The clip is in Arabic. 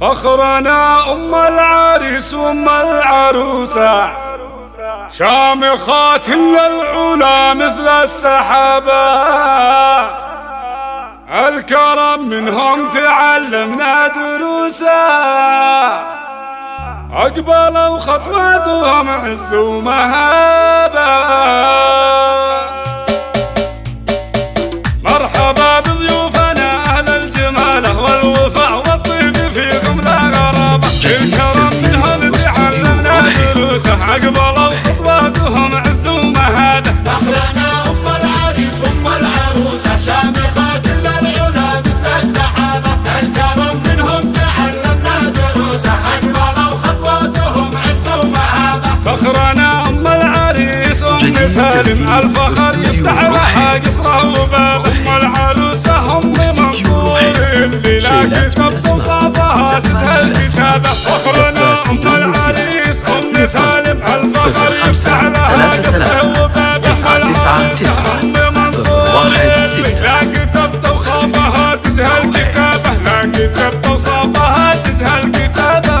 فخرنا أم العريس أم العروسة شامخات للعلا مثل السحابة الكرم منهم تعلمنا دروسا أقبلوا خطواتهم عز ومهابة. مرحبا بضيوفنا أهل الجمالة والوفاء والطيب فيكم لا غرابة، الكرم منهم تعلمنا دروسه أقبلوا خطواتهم عز ومهابة. فخرنا أم العريس أم العروسة شامخات للعلا مثل السحابة الكرم منهم تعلمنا دروسه فخرنا أم العريس أم سالم الفخر يفتح لها قصره وباب. أم العروسة أم منصور اللي لا كتب وصافها تسهى الكتابة. فخرنا أم العريس أم سالم الفخر يفتح لها قصره وباب. أم العروسة أم منصور اللي لا كتب وصافها تسهى الكتابة لا كتب وصافها تسهى الكتابة.